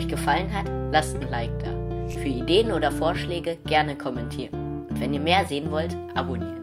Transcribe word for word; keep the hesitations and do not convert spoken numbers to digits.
euch gefallen hat, lasst ein Like da. Für Ideen oder Vorschläge gerne kommentieren. Und wenn ihr mehr sehen wollt, abonniert.